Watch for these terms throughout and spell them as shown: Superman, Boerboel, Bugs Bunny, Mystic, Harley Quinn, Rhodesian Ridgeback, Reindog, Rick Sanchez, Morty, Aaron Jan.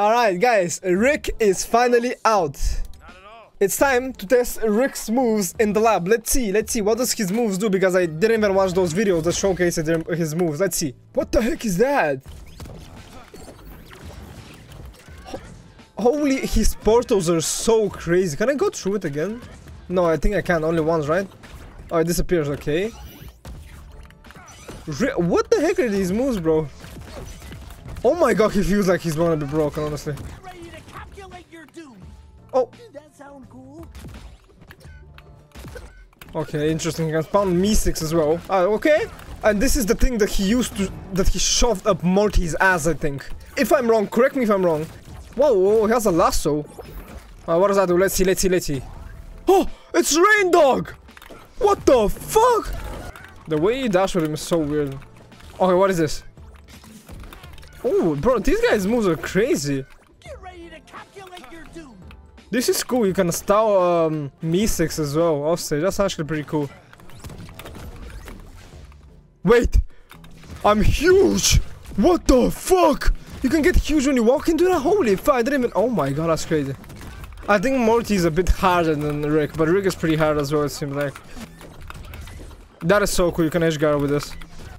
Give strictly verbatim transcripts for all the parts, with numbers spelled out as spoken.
Alright guys, Rick is finally out. Not at all. It's time to test Rick's moves in the lab. Let's see, let's see, what does his moves do? Because I didn't even watch those videos that showcase his moves. Let's see. What the heck is that? Holy, his portals are so crazy. Can I go through it again? No, I think I can. Only once, right? Oh, it disappears. Okay. Re what the heck are these moves, bro? Oh my god, he feels like he's gonna be broken, honestly. Get ready to calculate your doom. Oh. Did that sound cool? Okay, interesting. He can spawn Mi six as well. Ah, okay. And this is the thing that he used to... that he shoved up Morty's ass, I think. If I'm wrong, correct me if I'm wrong. Whoa, whoa, he has a lasso. Uh, what does that do? Let's see, let's see, let's see. Oh, it's Reindog! What the fuck? The way he dashed with him is so weird. Okay, what is this? Oh, bro, these guys' moves are crazy. Get ready to calculate your doom. This is cool. You can style um, Mi six as well offstage. That's actually pretty cool. Wait, I'm huge. What the fuck? You can get huge when you walk into that? Holy fuck, I didn't even... Oh my god, that's crazy. I think Morty is a bit harder than Rick, but Rick is pretty hard as well, it seems like. That is so cool, you can edge guard with this.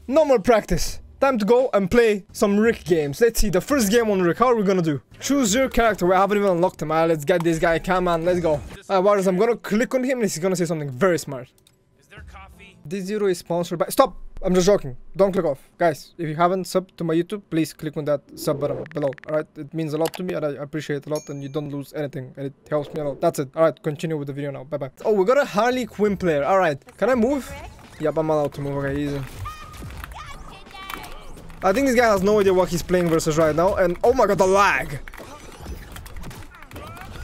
No more practice. Time to go and play some Rick games. Let's see, the first game on Rick, how are we gonna do? Choose your character, well, I haven't even unlocked him. Alright, let's get this guy, come on, let's go. Alright, what is, I'm gonna click on him and he's gonna say something very smart. Is there coffee? This zero is sponsored by... Stop! I'm just joking. Don't click off. Guys, if you haven't subbed to my YouTube, please click on that sub button below. Alright, it means a lot to me and I appreciate it a lot and you don't lose anything and it helps me a lot. That's it. Alright, continue with the video now. Bye-bye. Oh, we got a Harley Quinn player. Alright, can I move? Yep, I'm allowed to move. Okay, easy. I think this guy has no idea what he's playing versus right now and oh my god, the lag!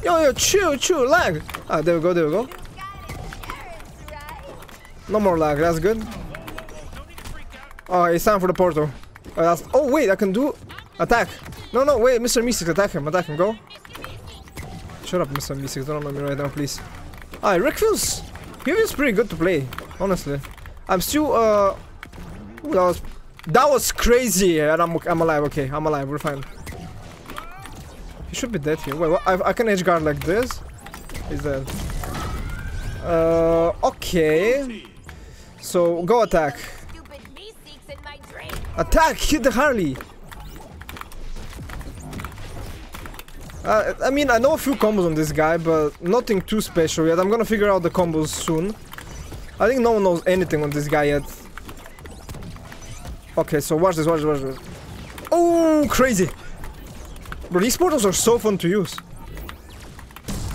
Yo, yo, chill, chill, lag! Ah, there we go, there we go. No more lag, that's good. Oh, it's time for the portal. Oh, that's, oh wait, I can do attack. No, no, wait, Mister Mi six, attack him, attack him, go. Shut up, Mister Mi six, don't annoy me right now, please. Alright, Rick feels, he feels pretty good to play, honestly. I'm still, uh, ooh, that was, that was crazy, and I'm, I'm alive, okay, I'm alive, we're fine. He should be dead here. Wait, what, I, I can edge guard like this. He's dead. Uh, okay. So, go attack. Attack! Hit the Harley! Uh, I mean, I know a few combos on this guy, but nothing too special yet. I'm gonna figure out the combos soon. I think no one knows anything on this guy yet. Okay, so watch this, watch this, watch this. Oh, crazy! Bro, these portals are so fun to use.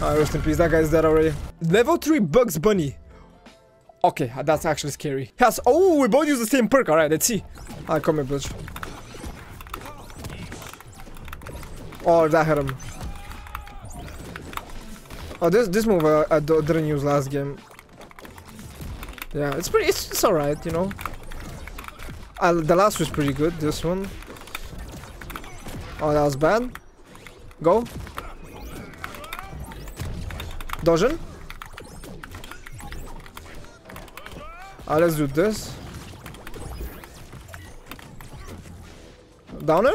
Alright, rest in peace, that guy's dead already. Level three Bugs Bunny. Okay, that's actually scary. Has, oh, we both use the same perk. Alright, let's see. Alright, come here, bitch. Oh, that hit him. Oh, this this move I, I didn't use last game. Yeah, it's pretty. It's, it's alright, you know. Uh, the last was pretty good. This one. Oh, that was bad. Go. Dodging. Uh, let's do this. Downer?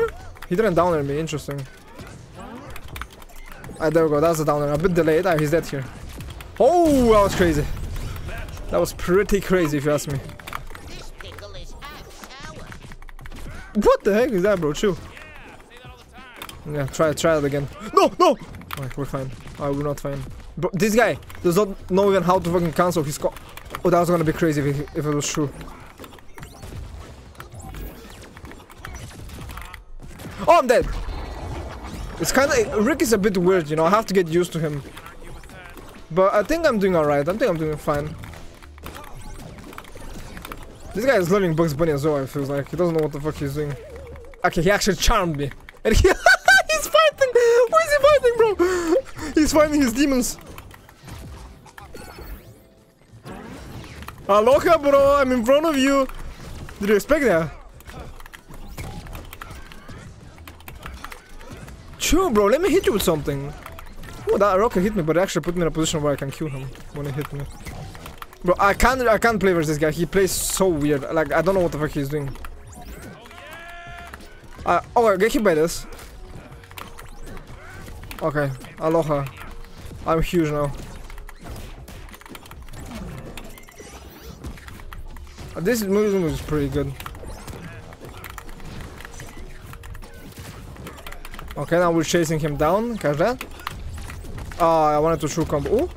He didn't downer me, interesting. Ah, there we go, that's a downer. A bit delayed. Ah, he's dead here. Oh, that was crazy. That was pretty crazy if you ask me. What the heck is that, bro? Chew. Yeah, try it, try it again. No, no! Alright, we're fine. Alright, we're not fine. Bro, this guy does not know even how to fucking cancel his co- Oh, that was gonna be crazy if it, if it was true. Oh, I'm dead! It's kinda... Rick is a bit weird, you know, I have to get used to him. But I think I'm doing alright, I think I'm doing fine. This guy is learning Bugs Bunny as well, it feels like. He doesn't know what the fuck he's doing. Okay, he actually charmed me. And he... He's fighting! Why is he fighting, bro? He's fighting his demons. Aloha, bro, I'm in front of you. Did you expect that? Chill, bro, let me hit you with something. Oh, that rocket hit me, but it actually put me in a position where I can kill him when he hit me. Bro, I can't I can't play versus this guy. He plays so weird. Like, I don't know what the fuck he's doing. Uh, oh, I get hit by this. Okay, aloha. I'm huge now. This movement was pretty good. Okay, now we're chasing him down. Catch that. Ah, uh, I wanted to shoot combo. Ooh.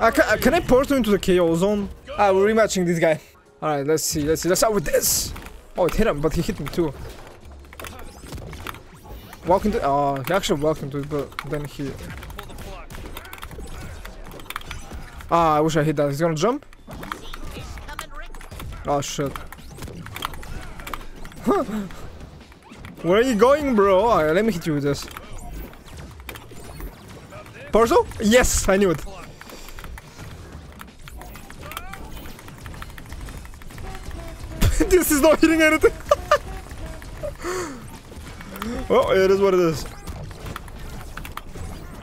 Uh, can, uh, can I portal into the K O zone? Ah, uh, we're rematching this guy. Alright, let's see. Let's see. Let's start with this. Oh, it hit him, but he hit me too. Walk into. Oh, uh, he actually walked into it, but then he. Ah, I wish I hit that. He's gonna jump. Oh shit. Where are you going, bro? Alright, let me hit you with this. Parcel? Yes, I knew it. This is not hitting anything. Well, it is what it is.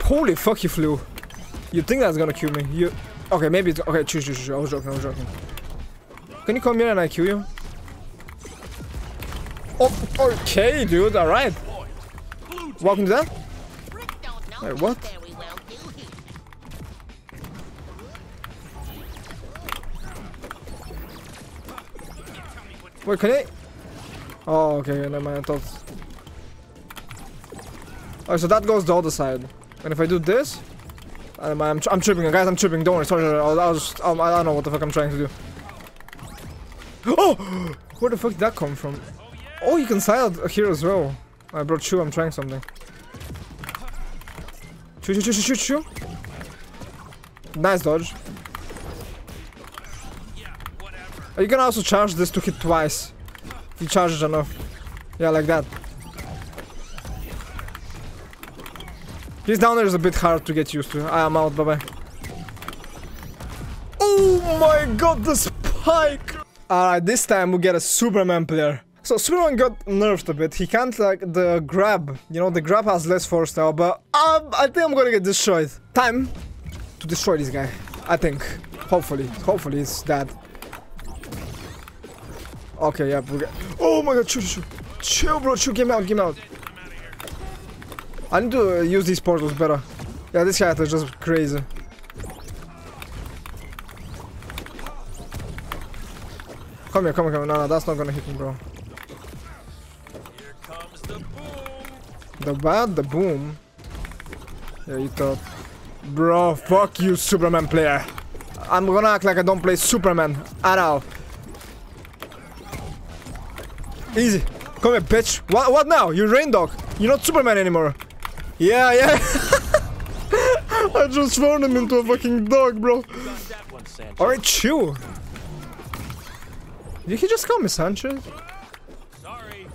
Holy fuck, he flew. You think that's gonna kill me? You. Okay, maybe it's. Okay, shoot, shoot, shoot. I was joking, I was joking. Can you come here and I kill you? Oh, okay, dude, alright. Welcome to that. Wait, what? Wait, can I? Oh, okay, never mind, I thought. Alright, so that goes the other side. And if I do this. I'm, I'm, I'm tripping, guys, I'm tripping, don't worry, sorry, I'll, I'll just, I'll, I don't know what the fuck I'm trying to do. Oh! Where the fuck did that come from? Oh, you can silent here as well. I brought Chew, I'm trying something. Chew, chew, chew, chew, chew, chew. Nice dodge. You can also charge this to hit twice. If you charge it enough. Yeah, like that. He's down there is a bit hard to get used to. I am out, bye bye. Oh my god, the spike! Alright, this time we get a Superman player. So Superman got nerfed a bit. He can't like the grab. You know, the grab has less force now, but um, I think I'm gonna get destroyed. Time to destroy this guy. I think. Hopefully. Hopefully it's dead. Okay, yeah, we get. Oh my god, shoot, shoot. Chill, bro, shoot, game out, game out. I need to uh, use these portals better. Yeah, this guy is just crazy. Come here, come here, come here. No, no, that's not gonna hit me, bro. Here comes the boom. The bad, the boom. Yeah, you thought. Bro, fuck you, Superman player. I'm gonna act like I don't play Superman at all. Easy. Come here, bitch. What, what now? You're Reindog. You're not Superman anymore. Yeah, yeah. I just thrown him into a fucking dog, bro. Alright, Chew. Did he just call me Sanchez? Sorry.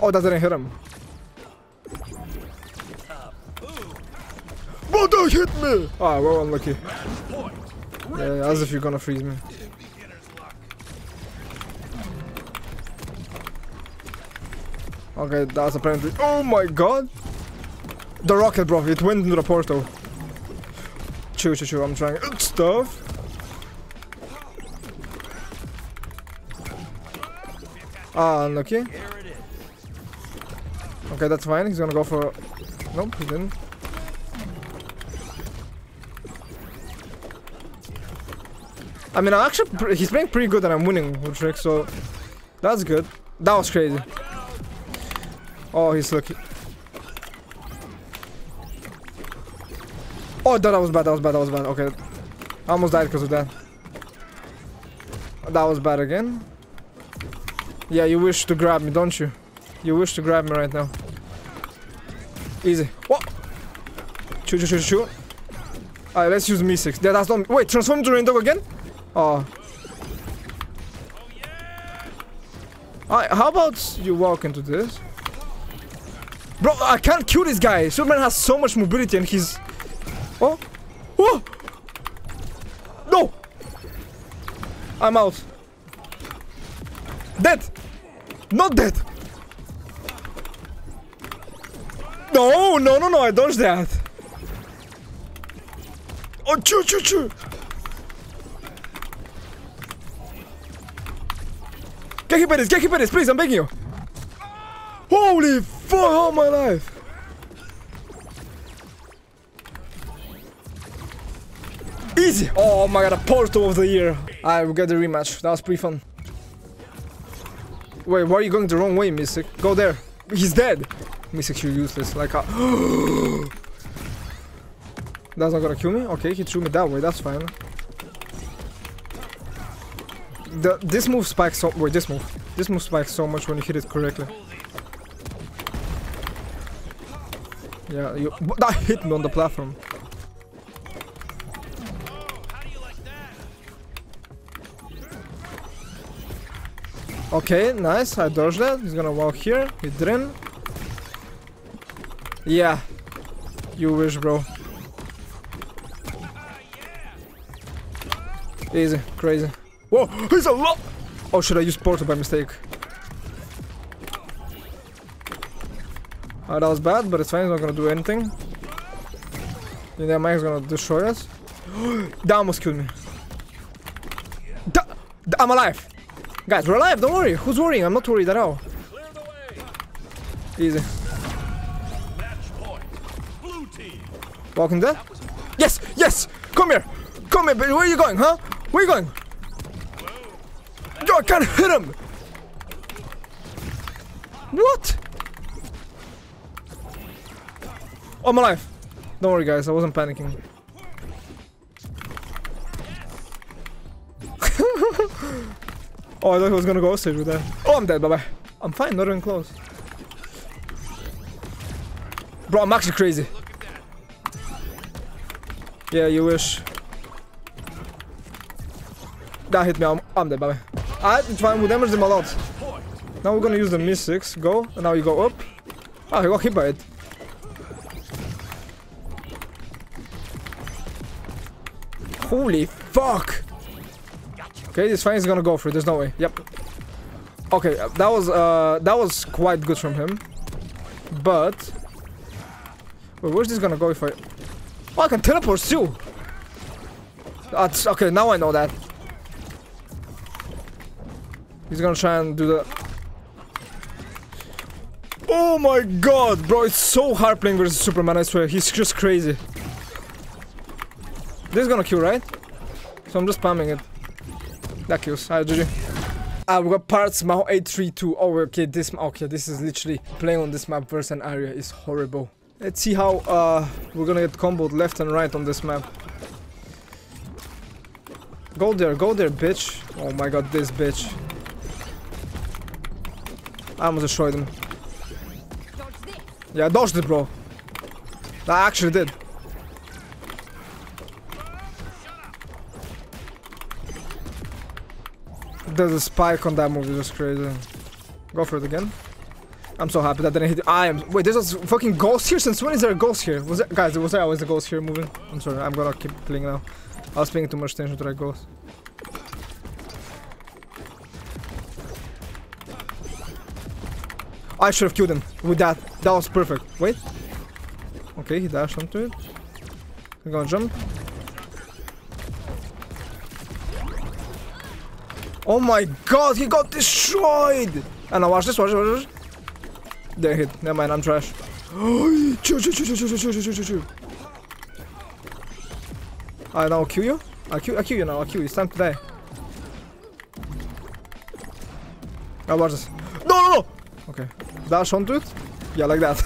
Oh, that didn't hit him. Oh, don't hit me! Ah, we're unlucky. Yeah, as if you're gonna freeze me. Okay, that's apparently. Oh my god! The rocket, bro, it went into the portal. Chew, chew, chew, I'm trying stuff. Ah, unlucky. Okay, that's fine. He's gonna go for. Nope, he didn't. I mean, I actually. He's playing pretty good and I'm winning with Trick, so. That's good. That was crazy. Oh, he's lucky. Oh, that was bad, that was bad, that was bad. Okay. I almost died because of that. That was bad again. Yeah, you wish to grab me, don't you? You wish to grab me right now. Easy. What? Shoot, shoot, shoot, shoot. Alright, let's use Mi six. Yeah, that's not. Wait, transform to Reindog again? Oh. Alright, how about you walk into this? Bro, I can't kill this guy. Superman has so much mobility and he's. Oh! Oh! No! I'm out. Dead! Not dead! No, no, no, no, I dodged that. Oh, choo choo choo! Get hit by this, get hit by this, please, I'm begging you. Holy fuck, all my life! Easy! Oh my god, a portal of the year! I will get the rematch, that was pretty fun. Wait, why are you going the wrong way, Mystic? Go there! He's dead! Mystic, you're useless, like a... That's not gonna kill me? Okay, he threw me that way, that's fine. The, this move spikes so... Wait, this move. This move spikes so much when you hit it correctly. Yeah, you... That hit me on the platform. Okay, nice, I dodged that. He's gonna walk here, he didn't. Yeah. You wish, bro. Easy, crazy. Whoa, he's a lot! Oh, should I use portal by mistake? Oh, that was bad, but it's fine, he's not gonna do anything. And that mic's gonna destroy us. That almost killed me. That, that, I'm alive! Guys, we're alive, don't worry. Who's worrying? I'm not worried at all. Easy. Walking there? Yes, yes! Come here! Come here, baby. Where are you going, huh? Where are you going? Yo, I can't hit him! What? Oh, I'm alive. Don't worry, guys. I wasn't panicking. Oh, I thought he was gonna go hostage with that. Oh, I'm dead, bye-bye. I'm fine, not even close. Bro, I'm actually crazy. Yeah, you wish. That hit me, I'm, I'm dead, bye-bye. Alright, it's fine, we damaged him a lot. Now we're gonna use the Mi six, go, and now you go up. Ah, he got hit by it. Holy fuck! Okay, it's fine, he's gonna go for it, there's no way. Yep. Okay, that was uh that was quite good from him. But wait, where's this gonna go if I... Oh, I can teleport too! That's okay, now I know that. He's gonna try and do the... Oh my god, bro, it's so hard playing versus Superman, I swear, he's just crazy. This is gonna kill, right? So I'm just spamming it. That kills. Alright, G G. I've got parts map eight three two. Oh, okay, this okay, this is literally playing on this map versus an area is horrible. Let's see how uh we're gonna get comboed left and right on this map. Go there, go there, bitch. Oh my god, this bitch. I almost destroyed him. Yeah, I dodged it, bro. I actually did. There's a spike on that move, it's just crazy. Go for it again. I'm so happy that didn't hit. I am. Wait, there's a fucking ghost here? Since when is there a ghost here? Was it, guys, was there always a ghost here moving? I'm sorry, I'm gonna keep playing now. I was paying too much attention to that ghost. I should have killed him with that. That was perfect. Wait. Okay, he dashed onto it. I'm gonna jump. Oh my god, he got destroyed! And now watch this, watch this, watch this. There hit. Never mind, I'm trash. I now kill you? I kill I kill you now, I kill you, it's time to die. Now watch this. No no no! Okay. Dash onto it? Yeah, like that.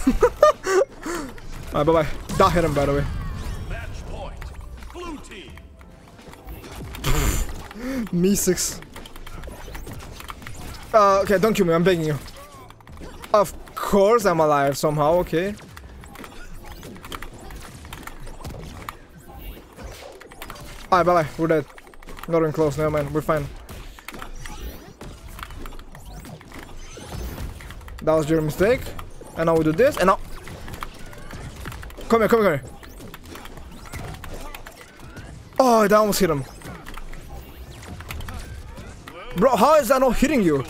Alright, bye bye. That hit him, by the way. Match point. Blue team. Mi six. Uh, okay, don't kill me, I'm begging you. Of course I'm alive somehow, okay. Alright, bye-bye, we're dead. Not even close, never mind, we're fine. That was your mistake. And now we do this, and now... Come here, come here, come here. Oh, that almost hit him. Bro, how is that not hitting you?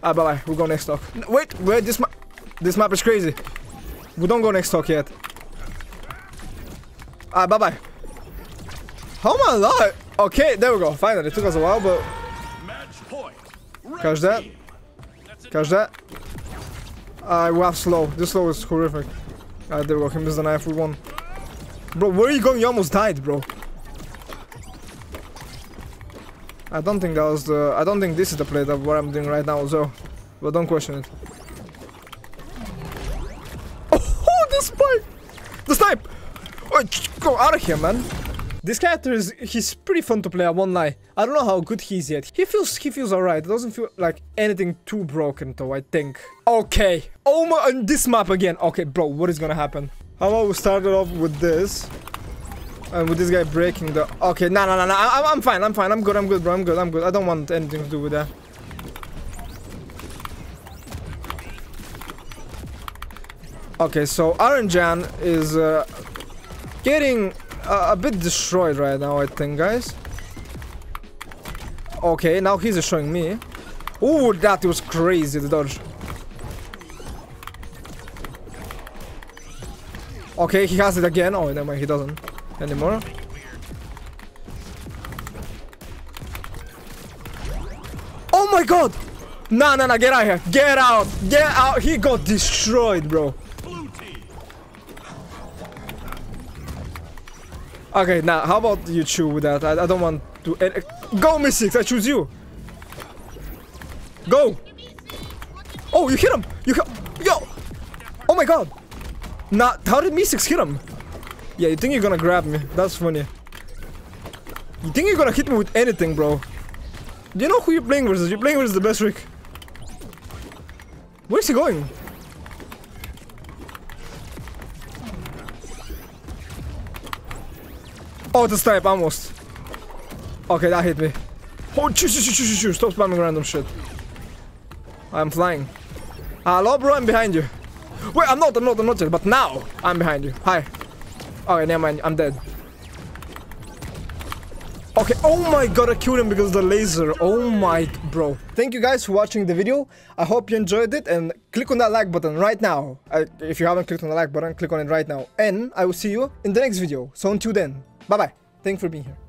Ah, bye bye, we'll go next talk. No, wait, wait, this map this map is crazy. We don't go next talk yet. Ah, bye bye. How am I alive? Okay, there we go. Finally, it took us a while, but... Catch that. Catch that. Uh, we have slow. This slow is horrific. Uh, there we go. He missed the knife. We won. Bro, where are you going? You almost died, bro. I don't think that was the... I don't think this is the play that what I'm doing right now, so... But don't question it. Oh, the spike! The snipe! Oh, go out of here, man. This character is, he's pretty fun to play, I won't lie. I don't know how good he is yet. He feels, he feels alright. It doesn't feel like anything too broken though, I think. Okay. Oh my, on this map again. Okay, bro, what is gonna happen? How about we started off with this? And with this guy breaking the... Okay, no, no, no, no. I, I'm fine, I'm fine. I'm good, I'm good, bro. I'm good, I'm good. I don't want anything to do with that. Okay, so Aaron Jan is uh, getting... Uh, a bit destroyed right now, I think, guys. Okay, now he's showing me. Ooh, that was crazy, the dodge. Okay, he has it again. Oh, never mind, he doesn't anymore. Oh my god! Nah, nah, nah, get out of here. Get out! Get out! He got destroyed, bro. Okay, now, how about you chew with that? I, I don't want to... Uh, go, Mi six! I choose you! Go! Oh, you hit him! You hit... Yo! Oh my god! Nah, how did Mi six hit him? Yeah, you think you're gonna grab me. That's funny. You think you're gonna hit me with anything, bro. Do you know who you're playing versus? You're playing versus the best Rick. Where's he going? Oh, the snipe, almost. Okay, that hit me. Oh, shoot, shoot, shoot, shoot, shoot. Stop spamming random shit. I'm flying. Hello, bro, I'm behind you. Wait, I'm not, I'm not, I'm not yet, but now I'm behind you. Hi. Okay, never mind, I'm dead. Okay, oh my god, I killed him because of the laser. Oh my, bro. Thank you guys for watching the video. I hope you enjoyed it and click on that like button right now. I, if you haven't clicked on the like button, click on it right now. And I will see you in the next video. So until then. Bye-bye. Thanks for being here.